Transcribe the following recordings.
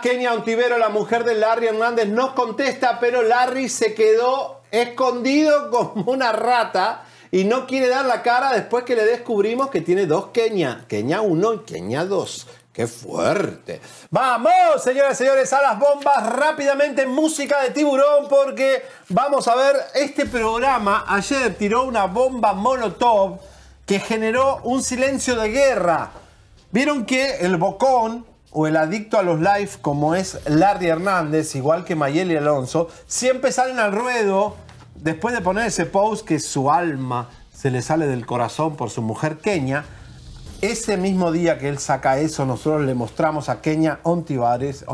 Kenia Ontiveros, la mujer de Larry Hernández, no contesta, pero Larry se quedó escondido como una rata y no quiere dar la cara después que le descubrimos que tiene dos Kenia. Kenia 1 y Kenia 2. ¡Qué fuerte! ¡Vamos, señoras y señores, a las bombas! Rápidamente, música de tiburón, porque vamos a ver este programa. Ayer tiró una bomba molotov que generó un silencio de guerra. Vieron que el bocón o el adicto a los live, como es Larry Hernández, igual que Mayeli Alonso, siempre salen al ruedo después de poner ese post que su alma se le sale del corazón por su mujer Kenia. Ese mismo día que él saca eso, nosotros le mostramos a Kenia Ontiveros,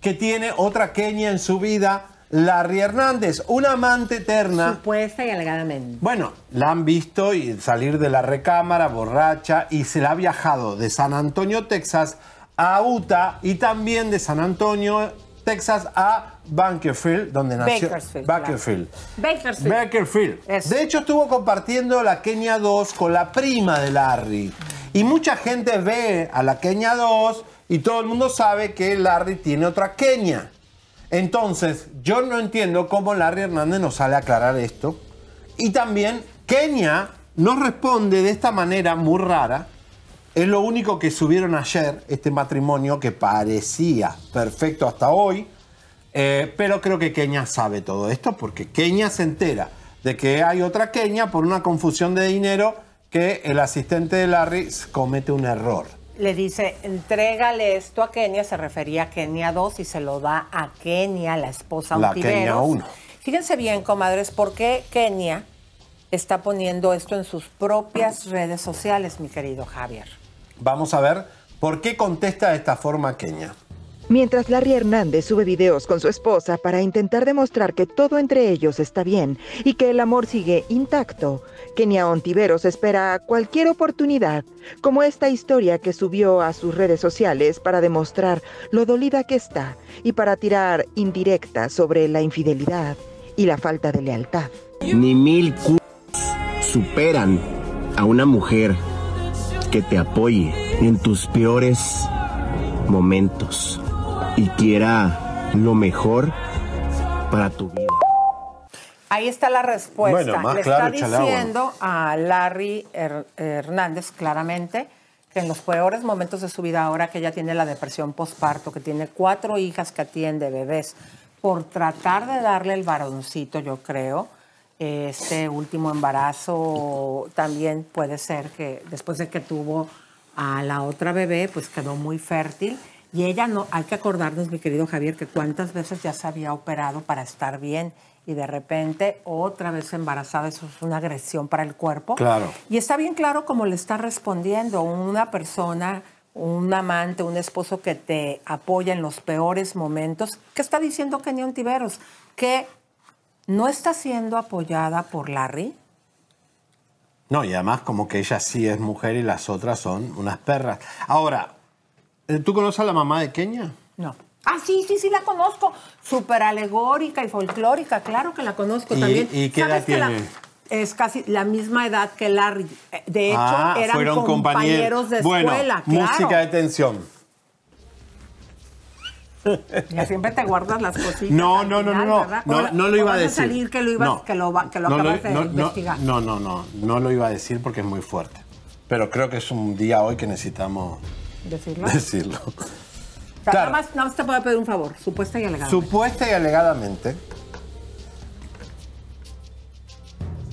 que tiene otra Kenia en su vida, Larry Hernández, una amante eterna. Supuesta y alegadamente. Bueno, la han visto y salir de la recámara borracha, y se la ha viajado de San Antonio, Texas, a Utah, y también de San Antonio, Texas, a Bakersfield, donde nació. Bakersfield. De hecho, estuvo compartiendo la Kenia 2 con la prima de Larry. Y mucha gente ve a la Kenia 2 y todo el mundo sabe que Larry tiene otra Kenia. Entonces, yo no entiendo cómo Larry Hernández nos sale a aclarar esto. Y también Kenia nos responde de esta manera muy rara. Es lo único que subieron ayer, este matrimonio que parecía perfecto hasta hoy. Pero creo que Kenia sabe todo esto, porque Kenia se entera de que hay otra Kenia por una confusión de dinero, que el asistente de Larry comete un error. Le dice, entrégale esto a Kenia, se refería a Kenia 2 y se lo da a Kenia, la esposa Ontiveros. La Kenia 1. Fíjense bien, comadres, por qué Kenia está poniendo esto en sus propias redes sociales, mi querido Javier. Vamos a ver por qué contesta de esta forma Kenia. Mientras Larry Hernández sube videos con su esposa para intentar demostrar que todo entre ellos está bien y que el amor sigue intacto, Kenia Ontiveros espera cualquier oportunidad, como esta historia que subió a sus redes sociales para demostrar lo dolida que está y para tirar indirectas sobre la infidelidad y la falta de lealtad. Ni 1000 c*** superan a una mujer que te apoye en tus peores momentos y quiera lo mejor para tu vida. Ahí está la respuesta. Bueno, más le claro, está diciendo a Larry Hernández claramente que en los peores momentos de su vida, ahora que ella tiene la depresión postparto, que tiene 4 hijas que atiende, bebés, por tratar de darle el varoncito, yo creo, este último embarazo también puede ser que después de que tuvo a la otra bebé, pues quedó muy fértil. Y ella no, hay que acordarnos, mi querido Javier, que cuántas veces ya se había operado para estar bien y de repente otra vez embarazada, eso es una agresión para el cuerpo. Claro. Y está bien claro cómo le está respondiendo una persona, un amante, un esposo que te apoya en los peores momentos. ¿Qué está diciendo Kenia Ontiveros? Que no está siendo apoyada por Larry. No, y además como que ella sí es mujer y las otras son unas perras. Ahora, ¿tú conoces a la mamá de Kenia? No. Ah, sí, sí, sí la conozco. Súper alegórica y folclórica, claro que la conozco también. ¿Y qué edad tiene? Es casi la misma edad que Larry. De hecho, eran compañeros de escuela. Bueno, música de tensión. Ya siempre te guardas las cositas. No lo iba a decir. No lo iba a decir porque es muy fuerte. Pero creo que es un día hoy que necesitamos decirlo. O sea, claro. nada más te puedo pedir un favor, supuesta y alegadamente. Supuesta y alegadamente,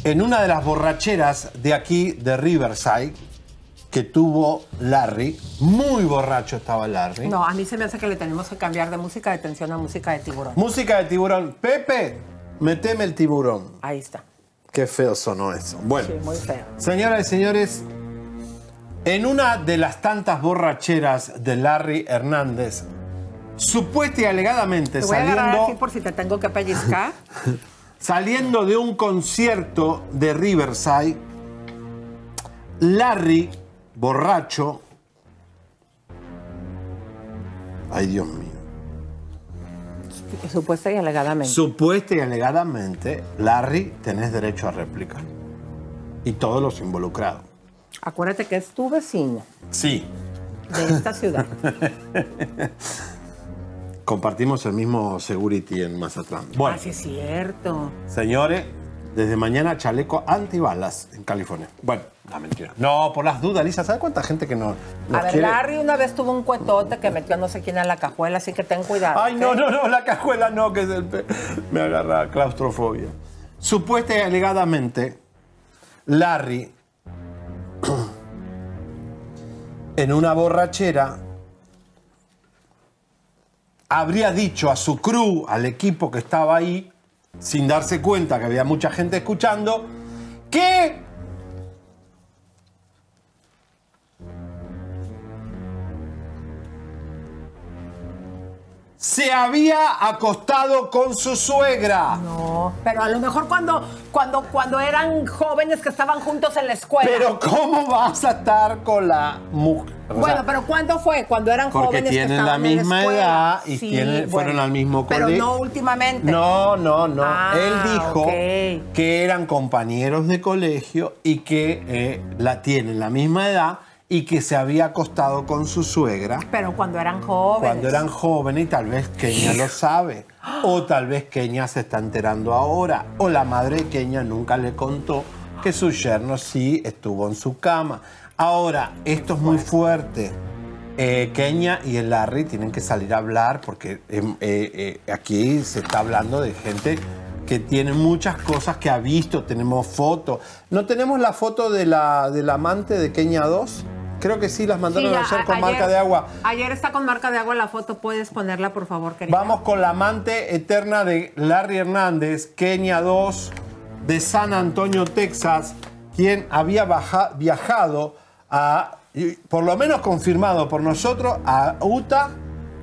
en una de las borracheras de aquí, de Riverside, que tuvo Larry, muy borracho estaba Larry. No, a mí se me hace que le tenemos que cambiar de música de tensión a música de tiburón. Música de tiburón. Pepe, meteme el tiburón. Ahí está. Qué feo sonó eso. Bueno, sí, muy feo. Señoras y señores, en una de las tantas borracheras de Larry Hernández, supuesta y alegadamente saliendo... Te voy a agarrar así por si te tengo que pellizcar. Saliendo de un concierto de Riverside, Larry... borracho. Ay, Dios mío. Supuesta y alegadamente. Supuesta y alegadamente, Larry, tenés derecho a réplica. Y todos los involucrados. Acuérdate que es tu vecino. Sí. de esta ciudad. Compartimos el mismo security en Mazatlán. Bueno, sí, es cierto. Señores, desde mañana chaleco antibalas en California. Bueno, la mentira. No, por las dudas, Lisa, ¿sabes cuánta gente que no? A ver, quiere... Larry una vez tuvo un cuetote que metió a no sé quién en la cajuela, así que ten cuidado. Ay, ¿qué? No, no, no, la cajuela no, que es el pe... me agarra claustrofobia. Supuesta y alegadamente, Larry, en una borrachera, habría dicho a su crew, al equipo que estaba ahí, sin darse cuenta que había mucha gente escuchando, que se había acostado con su suegra. No, pero a lo mejor cuando eran jóvenes que estaban juntos en la escuela. Pero ¿cómo vas a estar con la mujer? Bueno, sea, pero ¿cuándo fue? Cuando eran jóvenes que estaban en la misma edad y sí, tienen, fueron al mismo colegio. Pero no últimamente. No, no, no. Ah, él dijo que eran compañeros de colegio y que la tienen la misma edad. Y que se había acostado con su suegra. Pero cuando eran jóvenes. Cuando eran jóvenes y tal vez Kenia lo sabe. O tal vez Kenia se está enterando ahora. O la madre de Kenia nunca le contó que su yerno sí estuvo en su cama. Ahora, esto es muy fuerte. Kenia y el Larry tienen que salir a hablar porque aquí se está hablando de gente que tiene muchas cosas que ha visto. Tenemos fotos. ¿No tenemos la foto de del amante de Kenia 2? Creo que sí, las mandaron sí, ayer con marca de agua. Ayer está con marca de agua la foto. Puedes ponerla, por favor, querida. Vamos con la amante eterna de Larry Hernández, Kenia 2, de San Antonio, Texas, quien había viajado a, por lo menos confirmado por nosotros, a Utah,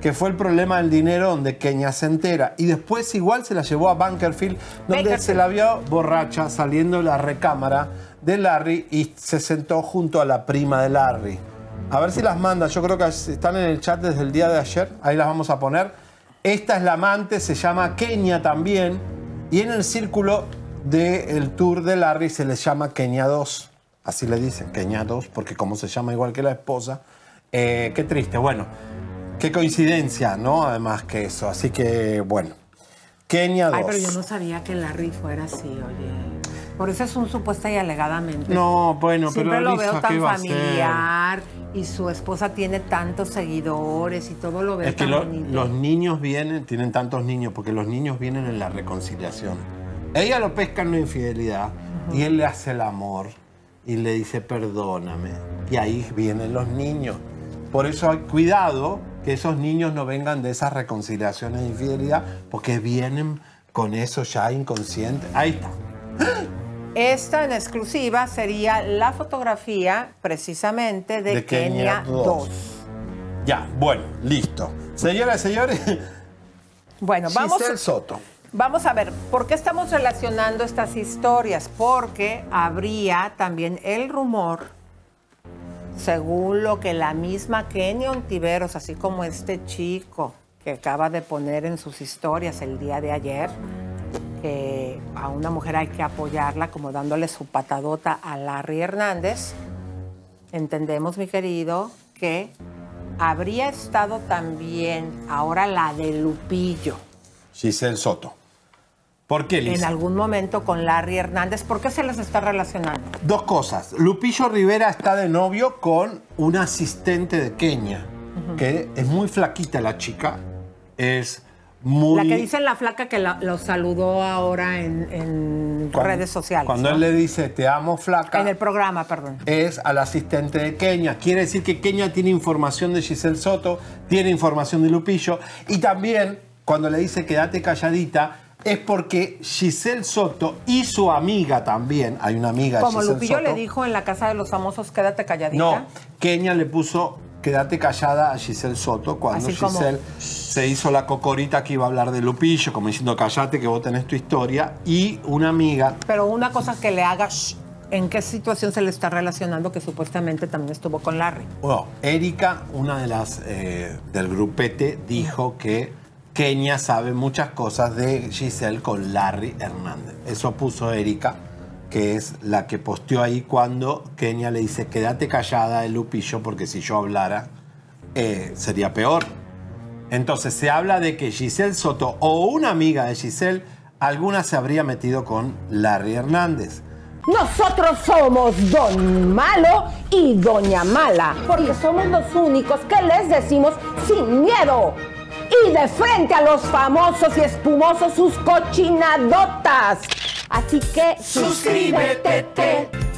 que fue el problema del dinero donde Kenia se entera. Y después igual se la llevó a Bakersfield, donde se la vio borracha saliendo de la recámara de Larry y se sentó junto a la prima de Larry. A ver si las manda. Yo creo que están en el chat desde el día de ayer. Ahí las vamos a poner. Esta es la amante, se llama Kenia también. Y en el círculo del tour de Larry se le llama Kenia 2. Así le dicen, Kenia 2, porque como se llama igual que la esposa. Qué triste. Bueno, qué coincidencia, ¿no? Además que eso. Así que, bueno. Kenia 2. Ay, pero yo no sabía que Larry fuera así, oye. Por eso es un supuesta y alegadamente. No, bueno, siempre pero lo veo tan familiar y su esposa tiene tantos seguidores y todo lo veo es tan bonito. Los niños vienen, tienen tantos niños, porque los niños vienen en la reconciliación. Ella lo pesca en una infidelidad y él le hace el amor y le dice perdóname. Y ahí vienen los niños. Por eso hay cuidado que esos niños no vengan de esas reconciliaciones de infidelidad porque vienen con eso ya inconsciente. Ahí está. Esta en exclusiva sería la fotografía precisamente de Kenia 2. Ya, bueno, listo. Señoras y señores, bueno, Giselle Soto. Vamos a ver, ¿por qué estamos relacionando estas historias? Porque habría también el rumor, según lo que la misma Kenia Ontiveros, así como este chico que acaba de poner en sus historias el día de ayer, que a una mujer hay que apoyarla como dándole su patadota a Larry Hernández, entendemos, mi querido, que habría estado también ahora la de Lupillo. Giselle Soto. ¿Por qué, Lisa? En algún momento con Larry Hernández. ¿Por qué se les está relacionando? Dos cosas. Lupillo Rivera está de novio con una asistente de Kenia, que es muy flaquita la chica, es... muy... La que dicen la flaca que lo saludó ahora en redes sociales. Cuando él le dice te amo flaca. En el programa, perdón. Es al asistente de Kenia. Quiere decir que Kenia tiene información de Giselle Soto, tiene información de Lupillo. Y también cuando le dice quédate calladita es porque Giselle Soto y su amiga también, hay una amiga de Giselle Soto. Como Lupillo le dijo en la casa de los famosos quédate calladita. No, Kenia le puso... quédate callada a Giselle Soto cuando así Giselle como... se hizo la cocorita que iba a hablar de Lupillo, como diciendo cállate que vos tenés tu historia. Y una amiga. Pero una cosa que le haga shh, ¿en qué situación se le está relacionando que supuestamente también estuvo con Larry? Bueno, Erika, una de las del grupete, dijo que Kenia sabe muchas cosas de Giselle con Larry Hernández. Eso puso Erika, que es la que posteó ahí cuando Kenia le dice quédate callada el Lupillo porque si yo hablara sería peor. Entonces se habla de que Giselle Soto o una amiga de Giselle, alguna se habría metido con Larry Hernández. Nosotros somos Don Malo y Doña Mala, porque somos los únicos que les decimos sin miedo y de frente a los famosos y espumosos sus cochinadotas. Así que suscríbete.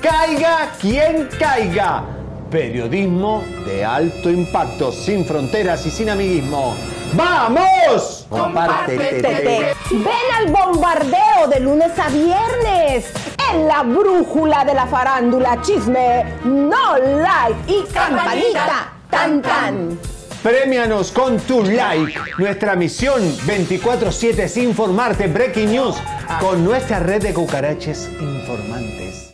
Caiga quien caiga. Periodismo de alto impacto, sin fronteras y sin amiguismo. ¡Vamos! Compártete. Ven al bombardeo de lunes a viernes en La Brújula de la Farándula. Chisme, no like y campanita. Tan tan. Premianos con tu like. Nuestra misión 24/7 es informarte. Breaking News con nuestra red de cucaraches informantes.